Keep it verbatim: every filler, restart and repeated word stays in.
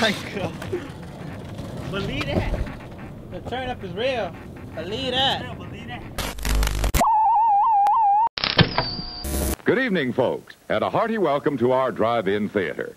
my god. Believe that. The turn up is real. Believe that. Believe that. Good evening, folks, and a hearty welcome to our drive-in theater.